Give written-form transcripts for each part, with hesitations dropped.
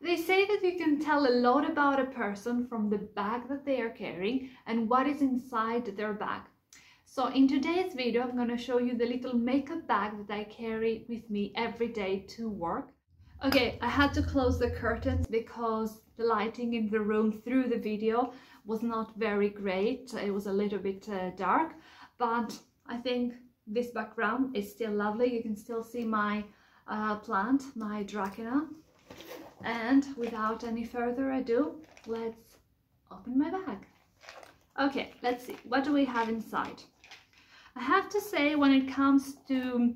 They say that you can tell a lot about a person from the bag that they are carrying and what is inside their bag. So in today's video, I'm going to show you the little makeup bag that I carry with me every day to work. Okay, I had to close the curtains because the lighting in the room through the video was not very great. It was a little bit dark, but I think this background is still lovely. You can still see my plant, my Dracena. And without any further ado, let's open my bag. Okay, let's see. What do we have inside? I have to say, when it comes to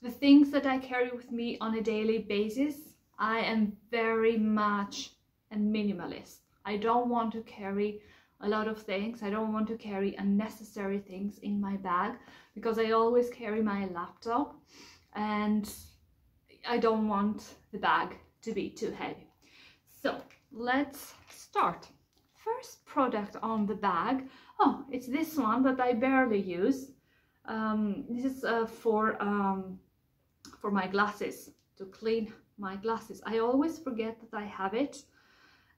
the things that I carry with me on a daily basis, I am very much a minimalist. I don't want to carry a lot of things. I don't want to carry unnecessary things in my bag because I always carry my laptop and I don't want the bag to be too heavy. So let's start. First product on the bag. Oh, it's this one that I barely use. This is for my glasses, to clean my glasses. I always forget that I have it,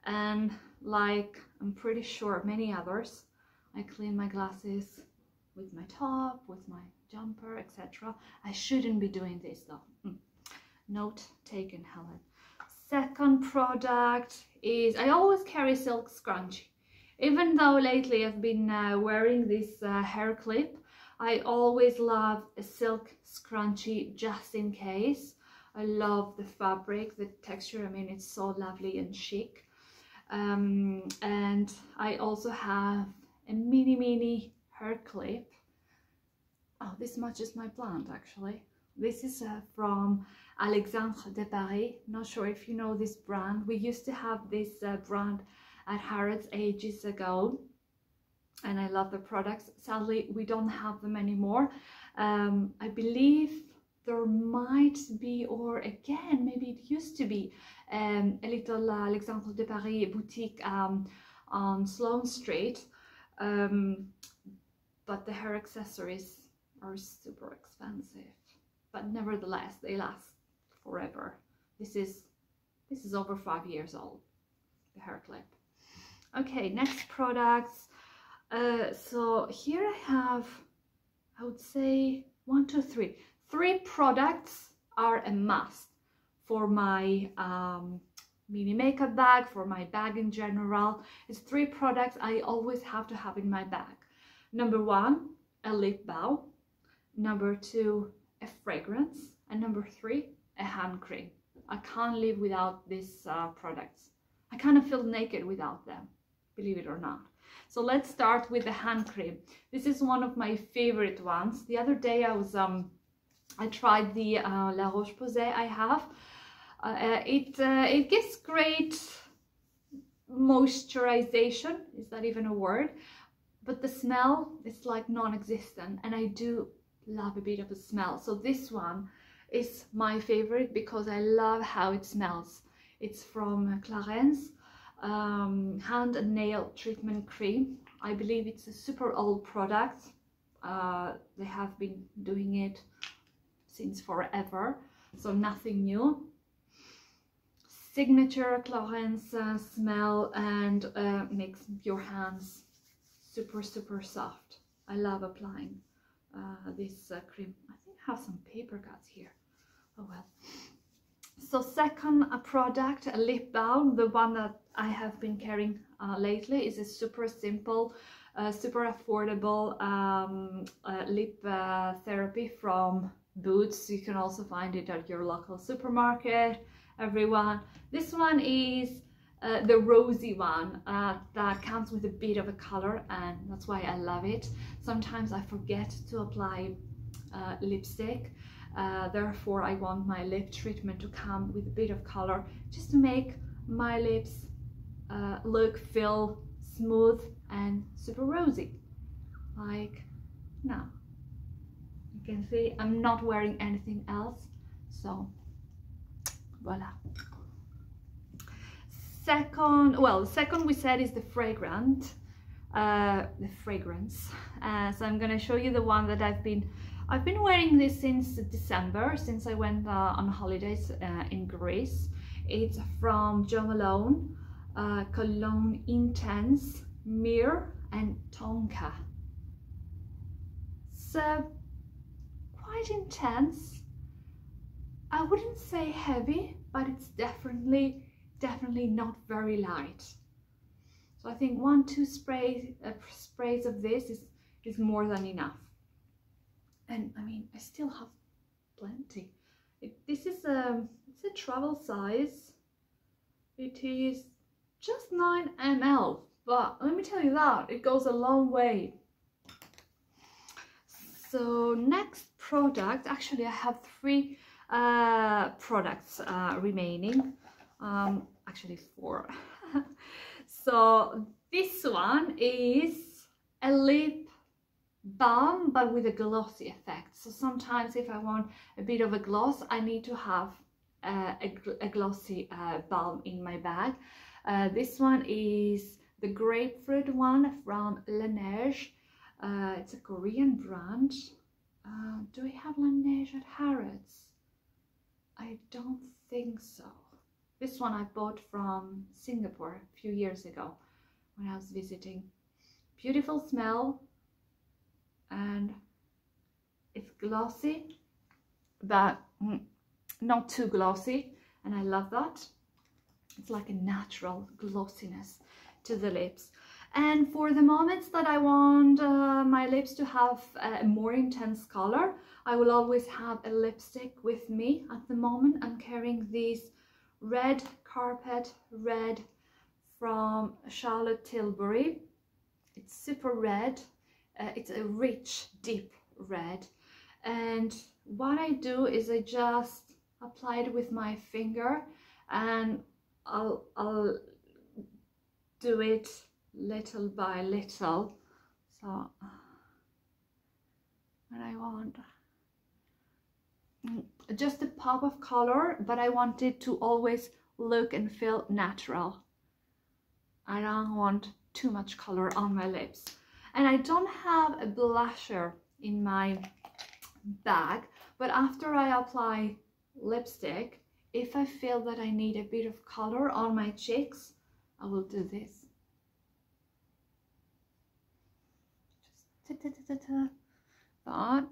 and like I'm pretty sure many others, I clean my glasses with my top, with my jumper, etc. I shouldn't be doing this though. Note taken, Helen. Second product is, I always carry silk scrunchie. Even though lately I've been wearing this hair clip, I always love a silk scrunchie just in case. I love the fabric, the texture, I mean, it's so lovely and chic. And I also have a mini hair clip. Oh, this matches my plant actually. This is from Alexandre de Paris. Not sure if you know this brand. We used to have this brand at Harrods ages ago, and I love the products. Sadly, we don't have them anymore. I believe there might be, or again, maybe it used to be, a little Alexandre de Paris boutique on Sloane Street, but the hair accessories are super expensive. But nevertheless, they last forever. This is over 5 years old, the hair clip. Okay, next products. So here I have, I would say, one, two, three. Three products are a must for my mini makeup bag, for my bag in general. It's three products I always have to have in my bag. Number one, a lip balm. Number two, a fragrance, and number three, a hand cream. I can't live without these products. I kind of feel naked without them, believe it or not. So let's start with the hand cream. This is one of my favorite ones. The other day I was I tried the La Roche Posay I have. It gives great moisturization. Is that even a word? But the smell is like non-existent, and I do love a bit of a smell. So this one is my favorite because I love how it smells. It's from Clarins, hand and nail treatment cream. I believe it's a super old product. They have been doing it since forever, so nothing new. Signature Clarins smell, and makes your hands super soft. I love applying this cream. I think I have some paper cuts here. Oh well. So second product, a lip balm. The one that I have been carrying lately is a super simple, super affordable lip therapy from Boots. You can also find it at your local supermarket, everyone. This one is the rosy one that comes with a bit of a color, and that's why I love it. Sometimes I forget to apply lipstick, therefore I want my lip treatment to come with a bit of color just to make my lips feel smooth and super rosy, like now. You can see I'm not wearing anything else, so voila. Second we said is the fragrant, the fragrance. So I'm gonna show you the one that I've been wearing this since December, since I went on holidays in Greece. It's from Jo Malone, Cologne Intense, Mirror and Tonka. So quite intense. I wouldn't say heavy, but it's definitely not very light. So I think two sprays of this is more than enough. And I mean, I still have plenty. This is it's a travel size. It is just 9 ml, but let me tell you that it goes a long way. So next product, actually I have three products remaining, actually four. So this one is a lip balm but with a glossy effect. So sometimes if I want a bit of a gloss, I need to have a glossy balm in my bag. This one is the grapefruit one from Laneige. It's a Korean brand. Do we have Laneige at Harrods? I don't think so. This one I bought from Singapore a few years ago when I was visiting. Beautiful smell, and it's glossy, but not too glossy, and I love that. It's like a natural glossiness to the lips. And for the moments that I want my lips to have a more intense color, I will always have a lipstick with me. At the moment I'm carrying this Red Carpet Red from Charlotte Tilbury. It's super red. It's a rich, deep red. And what I do is I just apply it with my finger, and I'll do it little by little. So and I want just a pop of color, but I want it to always look and feel natural. I don't want too much color on my lips. And I don't have a blusher in my bag, but after I apply lipstick, if I feel that I need a bit of color on my cheeks, I will do this. But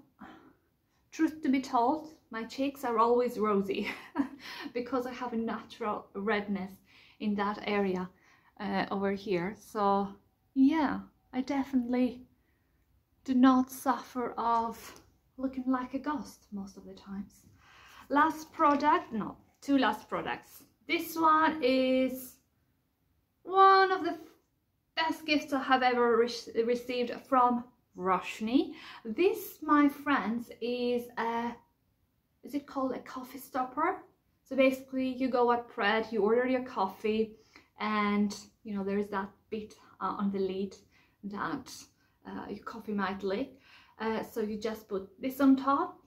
truth to be told, my cheeks are always rosy because I have a natural redness in that area over here. So yeah, I definitely do not suffer of looking like a ghost most of the times. Last product, no, two last products. This one is one of the best gifts I have ever received from Roshni. This, my friends, is it called a coffee stopper? So basically you go at Pret, you order your coffee, and you know there is that bit on the lid that your coffee might leak, so you just put this on top.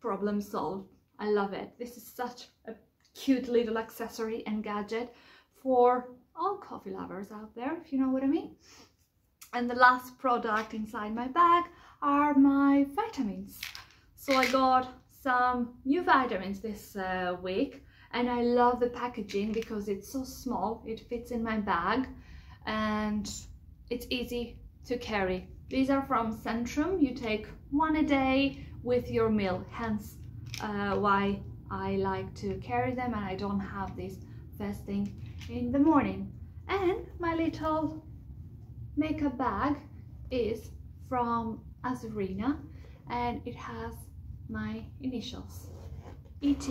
Problem solved. I love it. This is such a cute little accessory and gadget for all coffee lovers out there, if you know what I mean. And the last product inside my bag are my vitamins. So I got some new vitamins this week, and I love the packaging because it's so small, it fits in my bag and it's easy to carry. These are from Centrum. You take one a day with your meal, hence why I like to carry them and I don't have this first thing in the morning. And my little makeup bag is from Azurina, and it has my initials, ET.